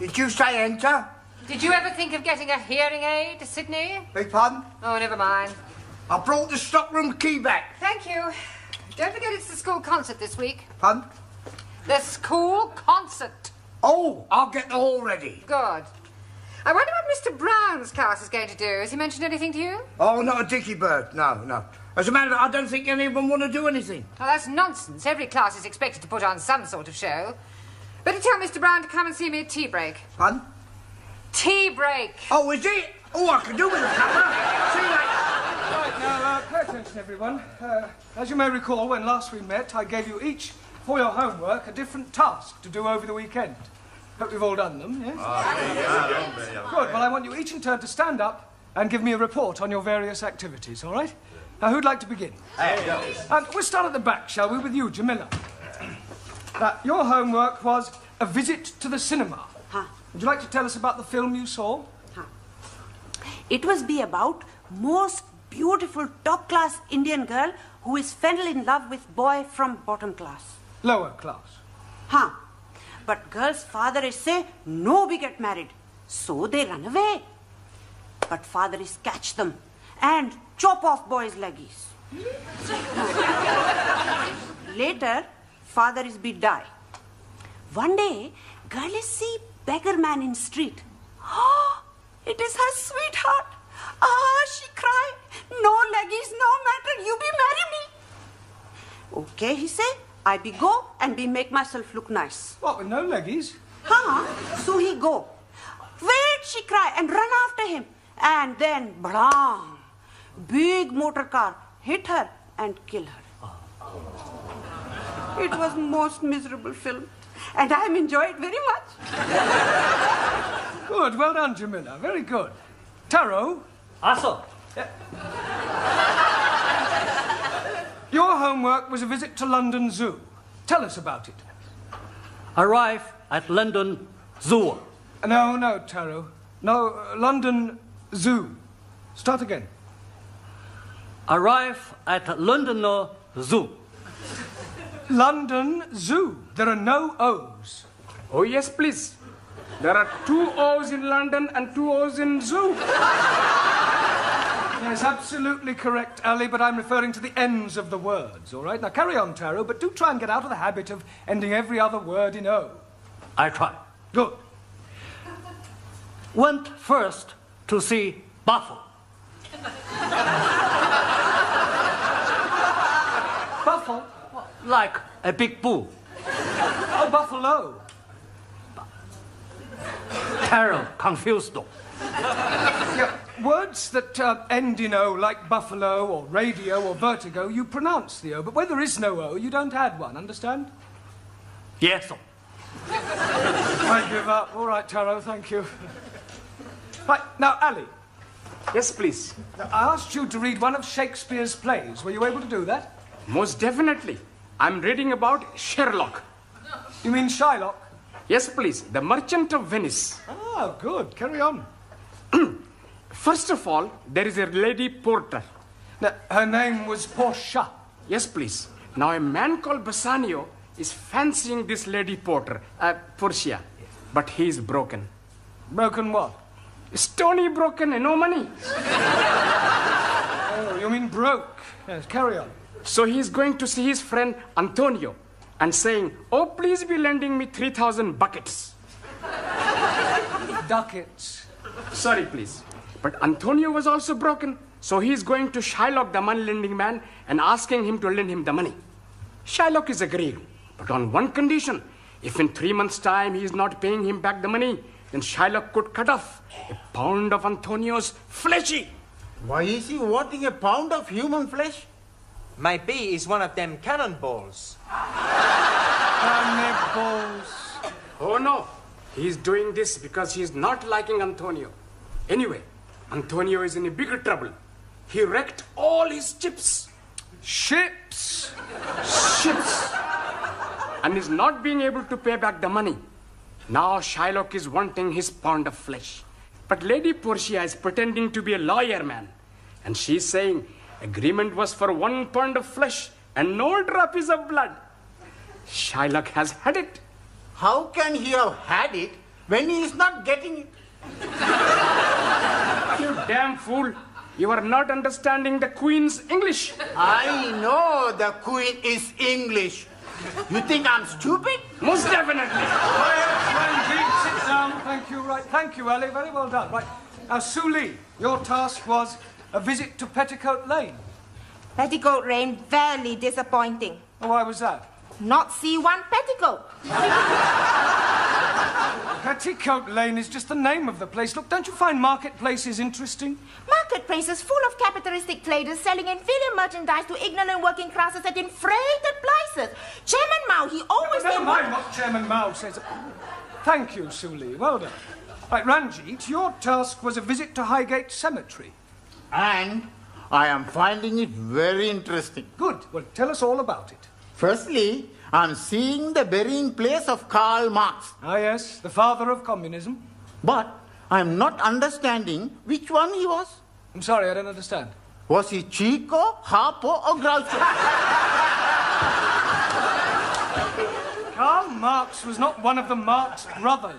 Did you say enter? Did you ever think of getting a hearing aid to Sydney? Beg pardon? Oh, never mind. I brought the stockroom key back. Thank you. Don't forget it's the school concert this week. Pardon? The school concert. Oh, I'll get the hall ready. Good. I wonder what Mr. Brown's class is going to do. Has he mentioned anything to you? Oh, not a dicky bird. No, no. As a matter of fact, I don't think any of them want to do anything. Oh, that's nonsense. Every class is expected to put on some sort of show. Better tell Mr. Brown to come and see me at tea break. Pardon? Tea break. Oh, is it? Oh, I can do with a cuppa. See you later. Right, now, pay attention, everyone. As you may recall, when last we met, I gave you each, for your homework, a different task to do over the weekend. Hope you've all done them, yes? Yeah. Good. Well, I want you each in turn to stand up and give me a report on your various activities, all right? Now, who'd like to begin? And we'll start at the back, shall we, with you, Jamila. Your homework was a visit to the cinema. Huh. Would you like to tell us about the film you saw? Huh. It was about most beautiful top-class Indian girl who is fell in love with boy from bottom class. Lower class. Huh. But girl's father is say, no, we get married. So they run away. But father is catch them and chop off boy's leggies. Later, father is be die. One day, girl is see beggar man in street. Oh, it is her sweetheart. Ah, she cry, no leggies, no matter, you be marry me. Okay, he say, I be go and be make myself look nice. What, with no leggies? Huh? So he go. Wait, she cry and run after him. And then, blam, big motor car hit her and kill her. It was most miserable film, and I enjoy it very much. Good, well done, Jamila. Very good. Taro? Aso. Yeah. Your homework was a visit to London Zoo. Tell us about it. Arrive at London Zoo. No, no, Taro. No, London Zoo. Start again. Arrive at London Zoo. London Zoo. There are no O's. Oh, yes, please. There are 2 O's in London and 2 O's in Zoo. Yes, absolutely correct, Ali, but I'm referring to the ends of the words, all right? Now, carry on, Taro, but do try and get out of the habit of ending every other word in O. I try. Good. Went first to see Buffalo. Buffalo? Like a big bull. Oh, buffalo. Carol, confused. Yeah, words that end in O, like buffalo or radio or vertigo, you pronounce the O, but where there is no O, you don't add one, understand? Yes, sir. I give up. All right, Taro, thank you. Right, now, Ali. Yes, please. Now, I asked you to read one of Shakespeare's plays. Were you able to do that? Most definitely. I'm reading about Sherlock. You mean Shylock? Yes, please. The Merchant of Venice. Ah, good. Carry on. First of all, there is a lady porter. Now, her name was Portia. Yes, please. Now, a man called Bassanio is fancying this lady porter, Portia. But he is broken. Broken what? Stony broken and no money. Oh, you mean broke. Yes, carry on. So he's going to see his friend Antonio and saying, oh, please be lending me 3,000 buckets. Ducats. Sorry, please. But Antonio was also broken, so he's going to Shylock, the money-lending man, and asking him to lend him the money. Shylock is agreeing, but on one condition. If in 3 months' time he's not paying him back the money, then Shylock could cut off a pound of Antonio's fleshy. Why is he wanting a pound of human flesh? My bee is one of them cannonballs. Cannonballs. Oh, no. He's doing this because he's not liking Antonio. Anyway, Antonio is in a bigger trouble. He wrecked all his chips. ships, and is not being able to pay back the money. Now Shylock is wanting his pound of flesh. But Lady Portia is pretending to be a lawyer, man. And she's saying, agreement was for 1 pound of flesh and no drops of blood. Shylock has had it. How can he have had it when he is not getting it? You damn fool. You are not understanding the Queen's English. I know the Queen is English. You think I'm stupid? Most definitely. Ranjit, sit down. Thank you, right. Thank you, Ali. Very well done. Right. Now, Sue Li, your task was a visit to Petticoat Lane. Petticoat Lane, fairly disappointing. Oh, why was that? Not see one petticoat. Petticoat Lane is just the name of the place. Look, don't you find marketplaces interesting? Marketplaces full of capitalistic traders selling inferior merchandise to ignorant working classes at inflated prices. Chairman Mao, he always... Never mind what Chairman Mao says. Thank you, Sue Li. Well done. Right, Ranjit, your task was a visit to Highgate Cemetery. And I am finding it very interesting. Good. Well, tell us all about it. Firstly, I'm seeing the burying place of Karl Marx. Ah, yes, the father of communism. But I'm not understanding which one he was. I'm sorry, I don't understand. Was he Chico, Harpo, or Groucho? Karl Marx was not one of the Marx brothers.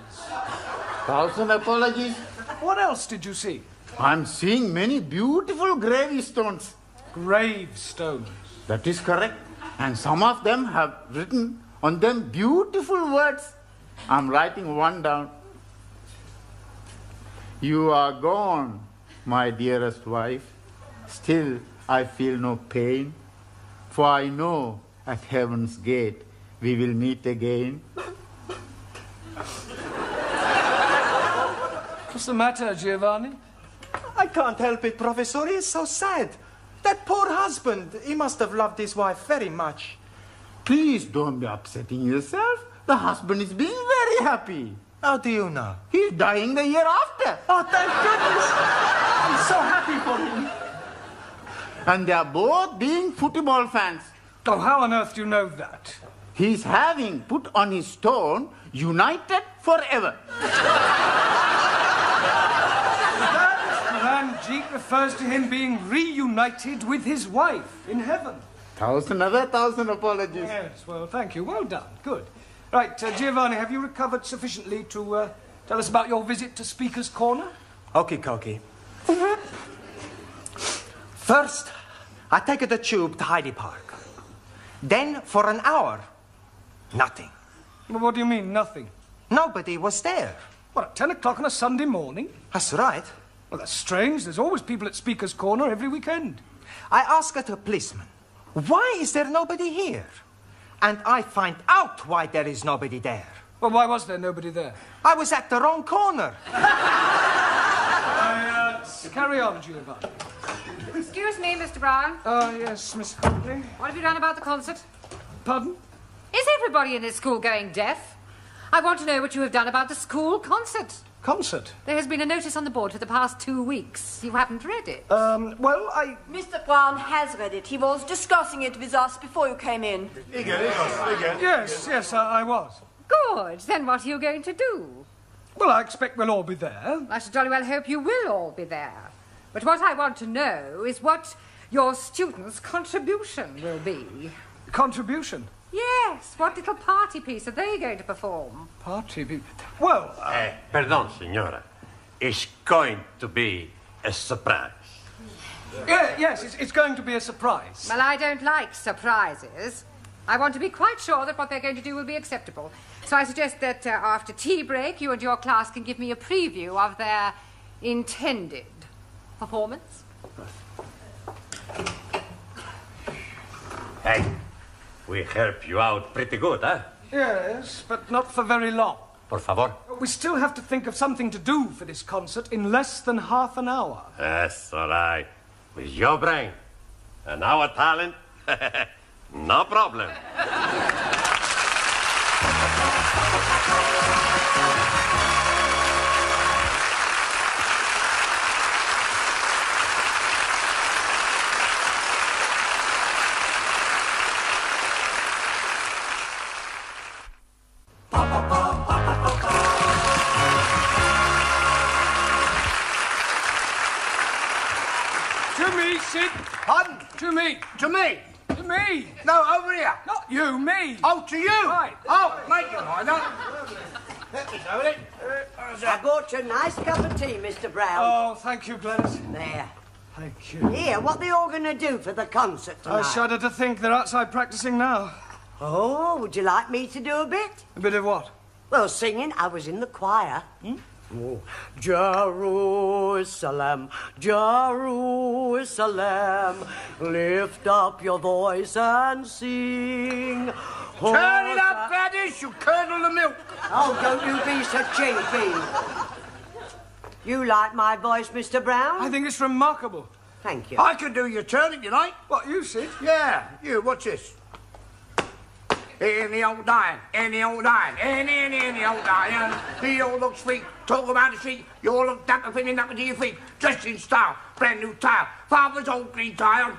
1,000 apologies. What else did you see? I'm seeing many beautiful gravestones. Gravestones? That is correct. And some of them have written on them beautiful words. I'm writing one down. You are gone, my dearest wife. Still, I feel no pain, for I know at heaven's gate we will meet again. What's the matter, Giovanni? I can't help it, Professor. He is so sad. That poor husband, he must have loved his wife very much. Please don't be upsetting yourself. The husband is being very happy. How do you know? He's dying the year after. Oh, thank goodness. I'm so happy for him. And they are both being football fans. Oh, how on earth do you know that? He's having put on his stone, United Forever. Jeep refers to him being reunited with his wife in heaven. 1,000 apologies. Yes, well, thank you. Well done. Good. Right, Giovanni, have you recovered sufficiently to tell us about your visit to Speaker's Corner? Okie dokie. First, I take the tube to Hyde Park. Then, for an hour, nothing. Well, what do you mean, nothing? Nobody was there. What, at 10 o'clock on a Sunday morning? That's right. Well, that's strange. There's always people at Speaker's Corner every weekend. I ask a policeman, why is there nobody here? And I find out why there is nobody there. Well, why was there nobody there? I was at the wrong corner. Carry on, Giovanni. Excuse me, Mr. Brown. Oh, yes, Miss Courtney. What have you done about the concert? Pardon? Is everybody in this school going deaf? I want to know what you have done about the school concert. Concert? There has been a notice on the board for the past 2 weeks. You haven't read it. Well, I... Mr. Brown has read it. He was discussing it with us before you came in. Again. Yes, I was. Good. Then what are you going to do? Well, I expect we'll all be there. I should jolly well hope you will all be there. But what I want to know is what your students' contribution will be. Contribution? Yes, what little party piece are they going to perform? Party piece? Well, pardon, signora. It's going to be a surprise. Yes, it's going to be a surprise. Well, I don't like surprises. I want to be quite sure that what they're going to do will be acceptable. So I suggest that after tea break, you and your class can give me a preview of their intended performance. Hey. We help you out pretty good, huh? Yes, but not for very long. Por favor. We still have to think of something to do for this concert in less than half an hour. That's all right. With your brain and our talent, no problem. me, Sid. Pardon? To me. To me? To me. No, over here. Not you, me. Oh, to you. Right. Oh, make it mine up. I bought you a nice cup of tea, Mr. Brown. Oh, thank you, Gladys. There. Thank you. Here, what are you all going to do for the concert tonight? I shudder to think they're outside practising now. Oh, would you like me to do a bit? A bit of what? Well, singing. I was in the choir. Hmm? Oh. Jerusalem, Jerusalem, lift up your voice and sing. Oh, turn it up, Gladys, you curdle the milk. Oh, don't you be so cheeky. You like my voice, Mr. Brown? I think it's remarkable. Thank you. I can do your turn if you like. What, you, Sid? Yeah, you. Watch this. Any old dime, any old dime, any old dime. He all looks sweet, talk about the street. You all look dapper, feeling dapper to your feet. Dressed in style, brand new tile. Father's old green tile.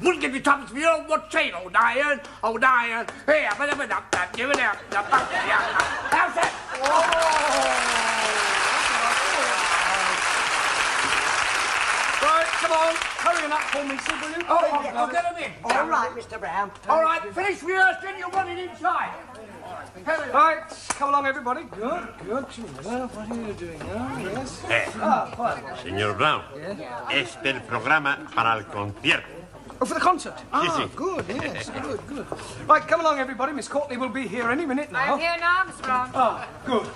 Wouldn't give you tuppence for your old watch chain, old iron, old iron. Here, but up, give it up, how's that? Right, come on, hurry up for me, Sid, will you? Oh, I'll get him in. All right, Mr. Brown. All right, finish rehearsing, you're running inside. All right, come along, everybody. Good, good. Well, what are you doing now? Yes. Señor Brown, este el programa para el concierto. Oh, for the concert? Ah, good, yes, good, good. Right, come along, everybody. Miss Courtney will be here any minute now. I'm here now, Miss Brown. Ah, good.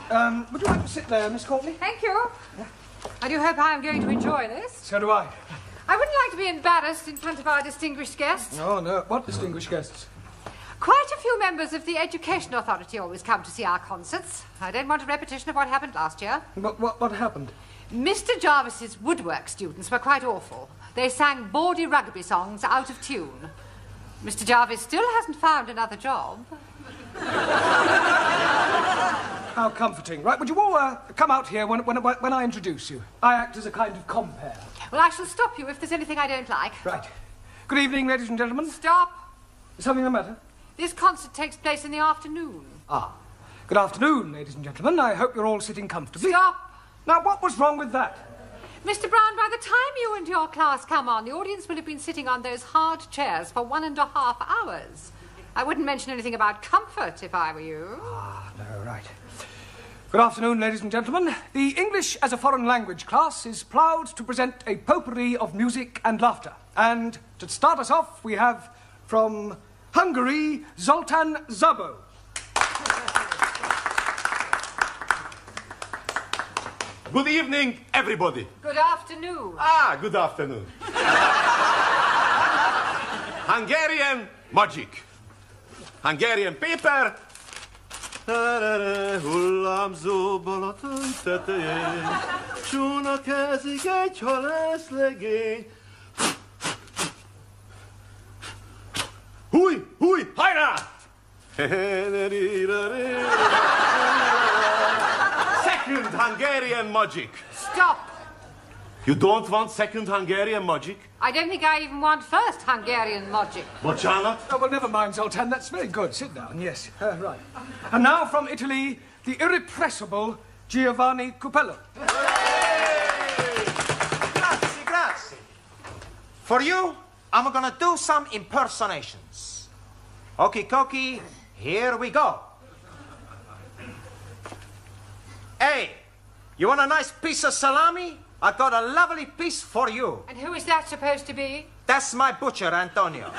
Would you like to sit there, Miss Courtney? Thank you. Yeah. I do hope I am going to enjoy this. So do I. I wouldn't like to be embarrassed in front of our distinguished guests. Oh, no. What distinguished guests? Quite a few members of the Education Authority always come to see our concerts. I don't want a repetition of what happened last year. But what happened? Mr. Jarvis's woodwork students were quite awful. They sang bawdy rugby songs out of tune. Mr. Jarvis still hasn't found another job. How comforting. Right, would you all come out here when I introduce you? I act as a kind of compere. Well, I shall stop you if there's anything I don't like. Right. Good evening, ladies and gentlemen. Stop. Is something the matter? This concert takes place in the afternoon. Ah. Good afternoon, ladies and gentlemen. I hope you're all sitting comfortably. Stop. Now, what was wrong with that? Mr. Brown, by the time you and your class come on, the audience will have been sitting on those hard chairs for 1.5 hours. I wouldn't mention anything about comfort if I were you. Ah, no, right. Good afternoon, ladies and gentlemen. The English as a Foreign Language class is proud to present a potpourri of music and laughter. And to start us off, we have, from Hungary, Zoltan Szabo. Good evening, everybody. Good afternoon. Ah, good afternoon. Hungarian magic. Hungarian paper. Hullámzó Balaton tetején csónakázik egy halászlegény. Húj, húj, hajrá! Second Hungarian magic. Stop. You don't want second Hungarian magic? I don't think I even want first Hungarian magic. Bocsánat? Oh, well, never mind, Zoltan. That's very good. Sit down, yes. Right. And now from Italy, the irrepressible Giovanni Coupello. Hey! Grazie, grazie. For you, I'm gonna do some impersonations. Okie dokie, here we go. Hey, you want a nice piece of salami? I got a lovely piece for you. And who is that supposed to be? That's my butcher, Antonio. We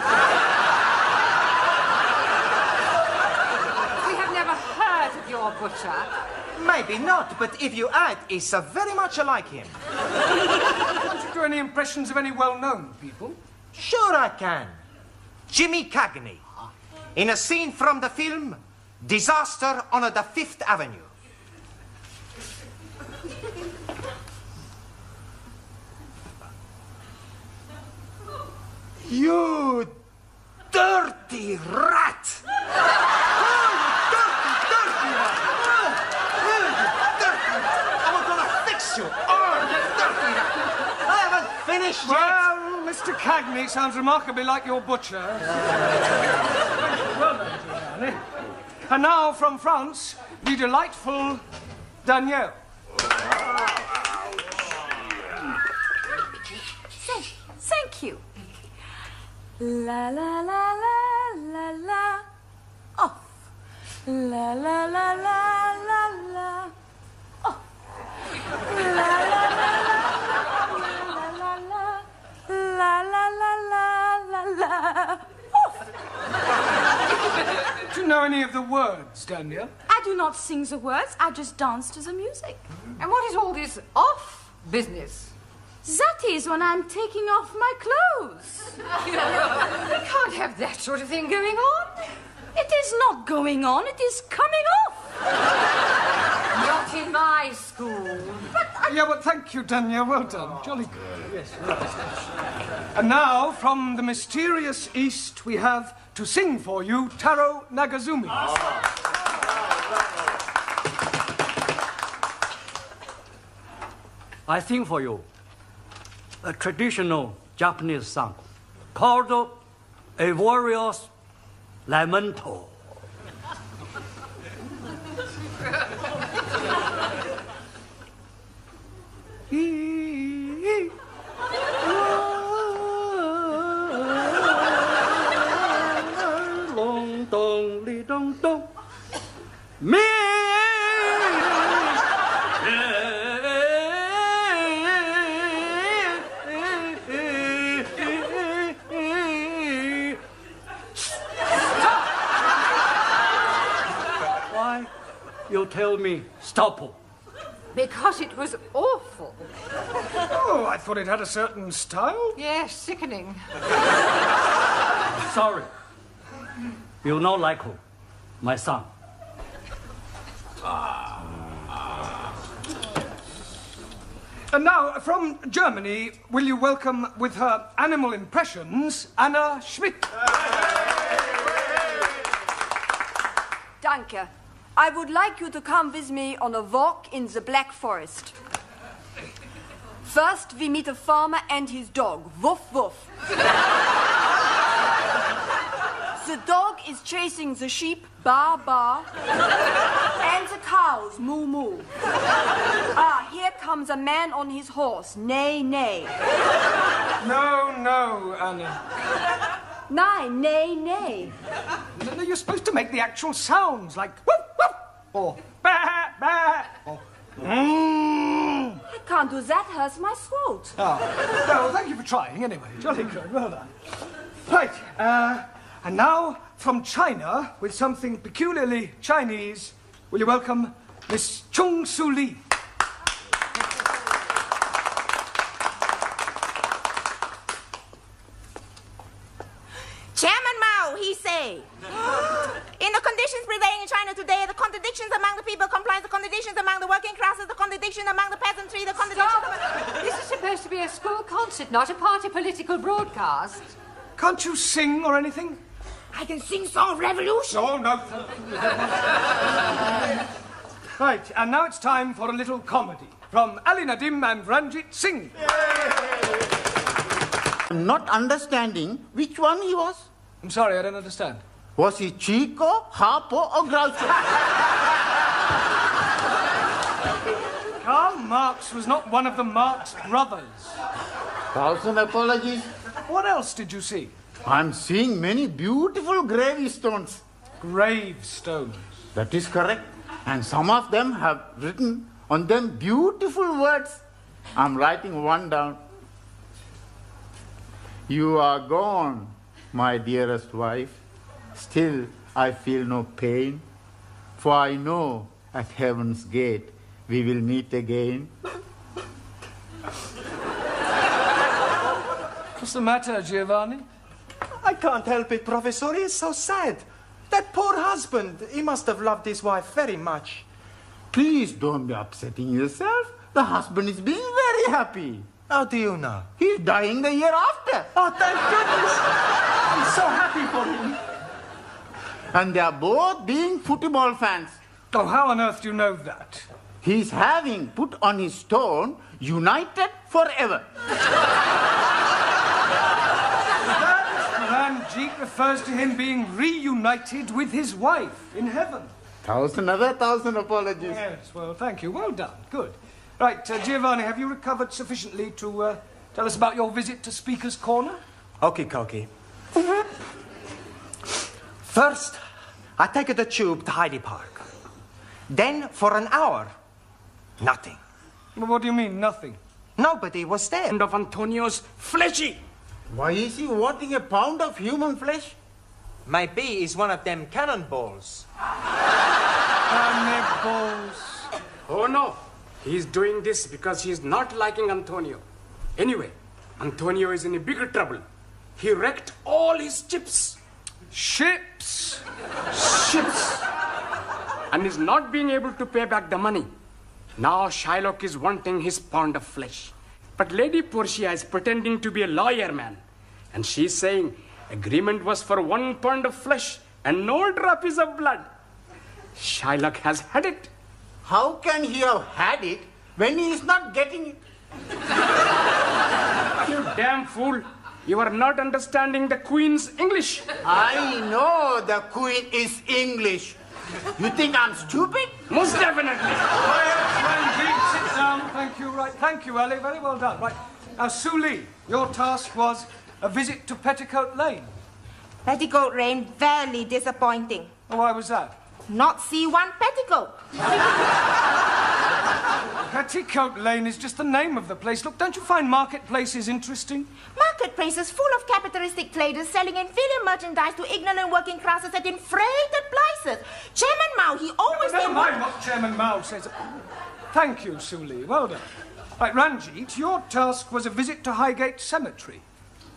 have never heard of your butcher. Maybe not, but if you add, it's very much like him. Can't you do any impressions of any well-known people? Sure I can. Jimmy Cagney. In a scene from the film, Disaster on the 5th Avenue. You dirty rat! Oh, you dirty, dirty rat! Oh, you dirty rat! I'm gonna fix you! Oh, you dirty rat! I haven't finished yet! Well, Mr. Cagney sounds remarkably like your butcher. Well, and now, from France, the delightful Daniel. Thank you. La la la la la la, off. La la la la la la, off. La la la la la la, la la la la la la, off. Do you know any of the words, Daniel? I do not sing the words. I just dance to the music. And what is all this off business? That is when I'm taking off my clothes. You can't have that sort of thing going on. It is not going on, it is coming off. Not in my school. But yeah, but thank you, Daniel. Well done. Oh, jolly good. Yes, yes. And now, from the mysterious East, we have to sing for you Taro Nagazumi. Oh. I sing for you a traditional Japanese song called A Warrior's Lamento. Long dong li dong dong. Me. You tell me, stop. Because it was awful. Oh, I thought it had a certain style. Yes, sickening. Sorry. You know, like who? My son. And now, from Germany, will you welcome with her animal impressions, Anna Schmidt? Danke. I would like you to come with me on a walk in the Black Forest. First, we meet a farmer and his dog. Woof, woof. The dog is chasing the sheep, baa, baa, and the cows, moo, moo. Ah, here comes a man on his horse, neigh, neigh. No, no, Anna. Nein, neigh, neigh. No, you're supposed to make the actual sounds, like woof, woof, or bah, bah, or mmm. I can't do that, hurts my throat. Oh, well, thank you for trying, anyway. Jolly good, well done. Right, and now, from China, with something peculiarly Chinese, will you welcome Miss Chung Sue Li? Chairman Mao, he say, in the conditions prevailing in China today, the contradictions among the people comprise the contradictions among the working classes, the contradiction among the peasantry, the contradiction... Stop! This is supposed to be a school concert, not a party political broadcast. Can't you sing or anything? I can sing Song of Revolution. Oh, no. Right, and now it's time for a little comedy from Ali Nadim and Ranjit Singh. Not understanding which one he was. I'm sorry, I don't understand. Was he Chico, Harpo, or Groucho? Karl Marx was not one of the Marx brothers. Thousand apologies. What else did you see? I'm seeing many beautiful gravestones. Gravestones? That is correct. And some of them have written on them beautiful words. I'm writing one down. You are gone, my dearest wife. Still, I feel no pain, for I know at heaven's gate we will meet again. What's the matter, Giovanni? I can't help it, Professor. He is so sad. That poor husband, he must have loved his wife very much. Please don't be upsetting yourself. The husband is being very happy. How do you know? He's dying the year after. Oh, thank goodness. I'm so happy for him. And they are both being football fans. Oh, how on earth do you know that? He's having put on his stone, United Forever. That, Ranjit, refers to him being reunited with his wife in heaven. Thousand apologies. Yes, well, thank you. Well done. Good. Right, Giovanni, have you recovered sufficiently to tell us about your visit to Speaker's Corner? Okie dokie. First, I take the tube to Hyde Park. Then, for an hour, nothing. But what do you mean, nothing? Nobody was there. And of Antonio's fleshy. Why is he wanting a pound of human flesh? Maybe it's one of them cannonballs. Cannonballs. Oh, no. He's doing this because he's not liking Antonio. Anyway, Antonio is in a bigger trouble. He wrecked all his chips. Ships? Ships. And is not being able to pay back the money. Now Shylock is wanting his pound of flesh. But Lady Portia is pretending to be a lawyer, man. And she's saying agreement was for 1 pound of flesh and no drops of blood. Shylock has had it. How can he have had it when he is not getting it? You damn fool. You are not understanding the Queen's English. I know the Queen is English. You think I'm stupid? Most definitely. Well, sit down. Thank you, right. Thank you, Ali. Very well done. Right. Now, Sue Li, your task was a visit to Petticoat Lane. Petticoat Lane, very disappointing. Oh, why was that? Not see one petticoat. Petticoat Lane is just the name of the place. Look, don't you find marketplaces interesting? Marketplaces full of capitalistic traders selling inferior merchandise to ignorant working classes at inflated prices. Chairman Mao, he always... Never mind what Chairman Mao says. Thank you, Sue Li. Well done. Right, Ranjit, your task was a visit to Highgate Cemetery.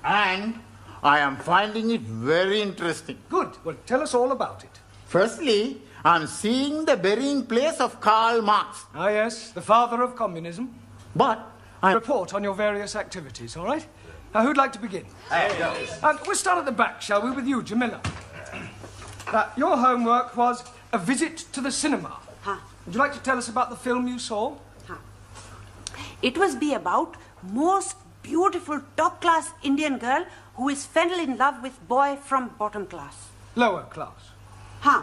And I am finding it very interesting. Good. Well, tell us all about it. Firstly, I'm seeing the burying place of Karl Marx. Ah, yes, the father of communism. But I... Report on your various activities, all right? Now, who'd like to begin? We'll start at the back, shall we, with you, Jamila. Your homework was a visit to the cinema. Huh. Would you like to tell us about the film you saw? Huh. It was about most beautiful top-class Indian girl who is fell in love with boy from bottom class. Lower class. Huh.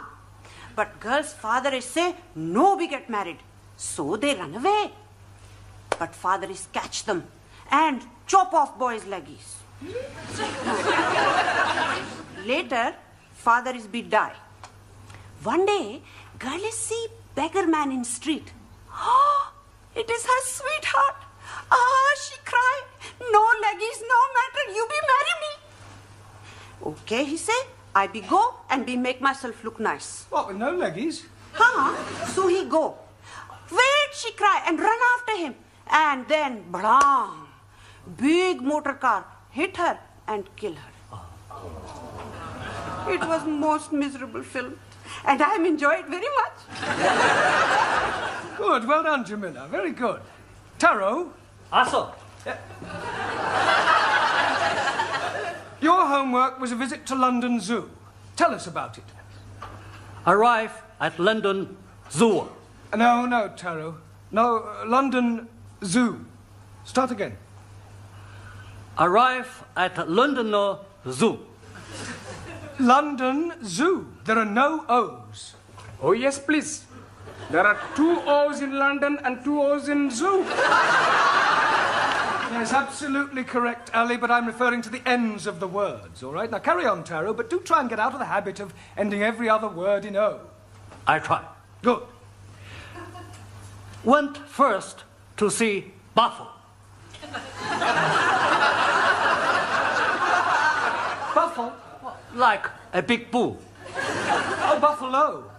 But girl's father is say, no, we get married. So they run away. But father is catch them and chop off boy's leggies. Later, father is be die. One day, girl is see beggar man in street. Oh, it is her sweetheart. Ah, she cry, no leggies, no matter, you be marry me. Okay, he say. I be go and be make myself look nice. What, with no leggies? Huh? So he go. Wait, she cry and run after him. And then, blam, big motor car hit her and kill her. It was most miserable film. And I enjoy it very much. Good, well done, Jamila. Very good. Taro? Aso. Your homework was a visit to London Zoo. Tell us about it. Arrive at London Zoo. No, no, Taro. No, London Zoo. Start again. Arrive at London Zoo. London Zoo. There are no O's. Oh, yes, please. There are 2 O's in London and 2 O's in Zoo. Yes, absolutely correct, Ali, but I'm referring to the ends of the words, all right? Now, carry on, Taro, but do try and get out of the habit of ending every other word in O. I try. Good. Went first to see Buffo. Buffo? Like a big bull. Oh, buffalo.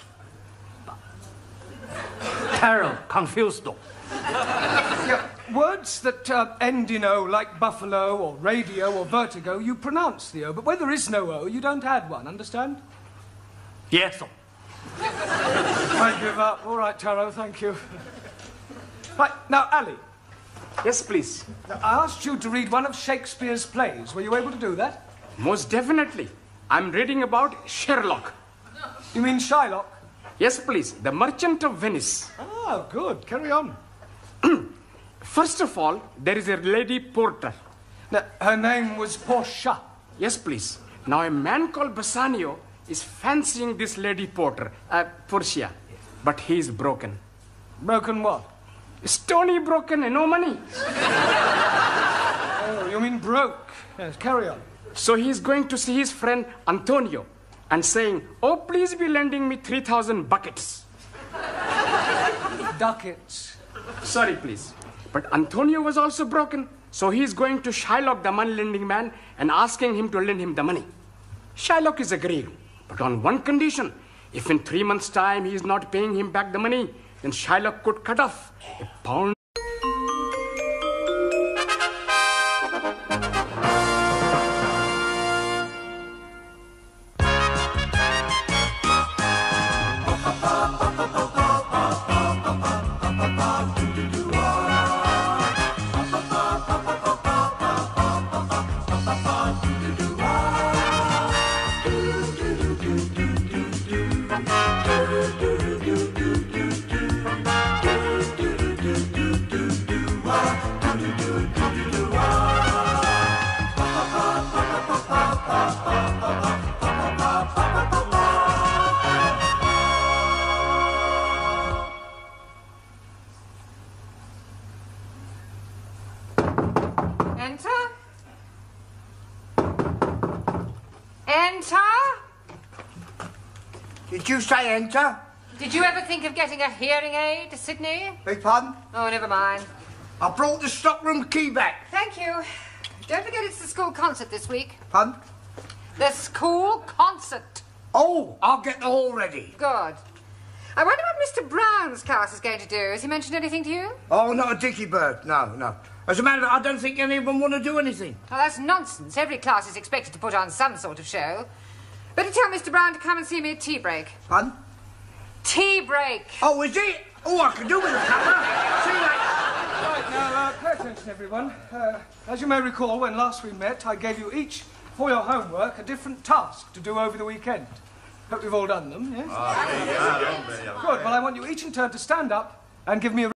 Taro, confused though. Yeah, words that end in O, like buffalo or radio or vertigo, you pronounce the O, but where there is no O, you don't add one, understand? Yes, sir. I give up. All right, Taro, thank you. Right, now, Ali. Yes, please. Now, I asked you to read one of Shakespeare's plays. Were you able to do that? Most definitely. I'm reading about Sherlock. You mean Shylock? Yes, please. The Merchant of Venice. Oh, good. Carry on. First of all, there is a lady porter. Now, her name was Portia. Yes, please. Now, a man called Bassanio is fancying this lady porter, Portia. But he is broken. Broken what? Stony broken and no money. Oh, you mean broke. Yes, carry on. So he is going to see his friend Antonio. and saying, "Oh, please be lending me 3,000 buckets." Ducats. Sorry, please. But Antonio was also broken, so he's going to Shylock, the money-lending man, and asking him to lend him the money. Shylock is agreeing, but on one condition. If in 3 months' time he is not paying him back the money, then Shylock could cut off a pound. Enter. Did you ever think of getting a hearing aid to Sydney? Beg pardon? Oh, never mind. I brought the stockroom key back. Thank you. Don't forget it's the school concert this week. Pardon? The school concert. Oh, I'll get the hall ready. Good. I wonder what Mr. Brown's class is going to do. Has he mentioned anything to you? Oh, not a dicky bird. No, no. As a matter of fact, I don't think any of them want to do anything. Oh, that's nonsense. Every class is expected to put on some sort of show. Better tell Mr. Brown to come and see me at tea break. Pardon? Tea break. Oh, is it? Oh, I can do with a cuppa. See you later. Right, now, pay attention, everyone. As you may recall, when last we met, I gave you each, for your homework, a different task to do over the weekend. Hope you've all done them, yes? Good. Well, I want you each in turn to stand up and give me a...